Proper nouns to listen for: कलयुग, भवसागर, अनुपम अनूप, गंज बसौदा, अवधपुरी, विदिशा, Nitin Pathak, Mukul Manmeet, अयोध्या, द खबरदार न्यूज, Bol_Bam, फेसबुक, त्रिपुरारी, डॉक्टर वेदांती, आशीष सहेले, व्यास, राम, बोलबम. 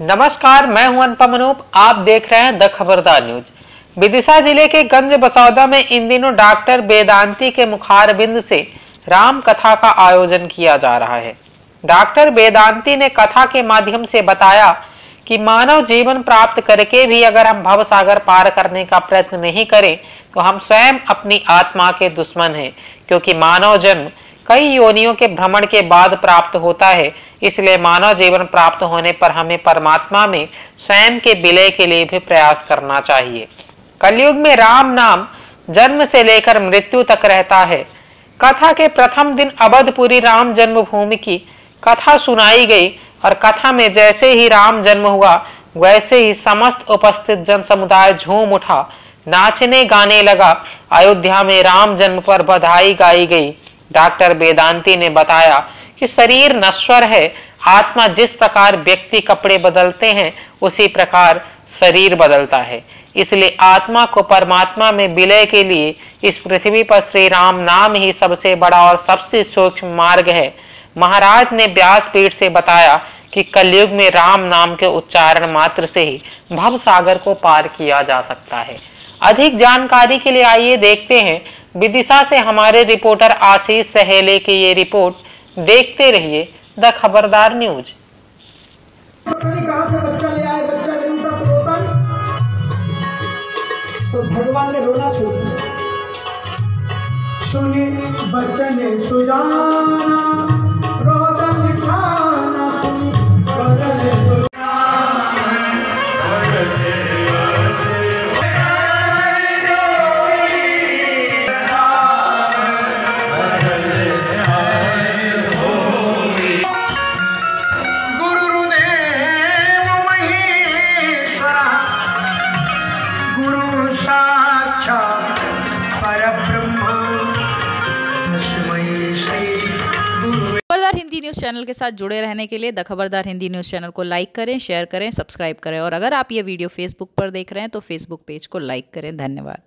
नमस्कार, मैं हूं अनुपम अनूप। आप देख रहे हैं द खबरदार न्यूज। विदिशा जिले के गंज बसौदा में इन दिनों डॉक्टर वेदांती के मुखारविंद से राम कथा का आयोजन किया जा रहा है। डॉक्टर वेदांती ने कथा के माध्यम से बताया कि मानव जीवन प्राप्त करके भी अगर हम भवसागर पार करने का प्रयत्न नहीं करें तो हम स्वयं अपनी आत्मा के दुश्मन हैं, क्योंकि मानव जन्म कई योनियों के भ्रमण के बाद प्राप्त होता है। इसलिए मानव जीवन प्राप्त होने पर हमें परमात्मा में स्वयं के विलय के लिए भी प्रयास करना चाहिए। कलयुग में राम नाम जन्म से लेकर मृत्यु तक रहता है। कथा के प्रथम दिन अवधपुरी राम जन्मभूमि की कथा सुनाई गई और कथा में जैसे ही राम जन्म हुआ वैसे ही समस्त उपस्थित जन समुदाय झूम उठा, नाचने गाने लगा। अयोध्या में राम जन्म पर बधाई गाई गई। डॉक्टर वेदांती ने बताया कि शरीर नश्वर है, आत्मा जिस प्रकार व्यक्ति कपड़े बदलते हैं उसी प्रकार शरीर बदलता है। इसलिए आत्मा को परमात्मा में विलय के लिए इस पृथ्वी पर श्री राम नाम ही सबसे बड़ा और सबसे सूक्ष्म मार्ग है। महाराज ने व्यास पीठ से बताया कि कलयुग में राम नाम के उच्चारण मात्र से ही भवसागर को पार किया जा सकता है। अधिक जानकारी के लिए आइए देखते हैं विदिशा से हमारे रिपोर्टर आशीष सहेले की ये रिपोर्ट। देखते रहिए द खबरदार न्यूज। तो भगवान ने रोना शुरू किया। सुने बच्चन सुजाना हिंदी न्यूज चैनल के साथ जुड़े रहने के लिए the Khabardar Hindi news channel को लाइक करें, शेयर करें, सब्सक्राइब करें। और अगर आप ये वीडियो फेसबुक पर देख रहे हैं तो फेसबुक पेज को लाइक करें। धन्यवाद।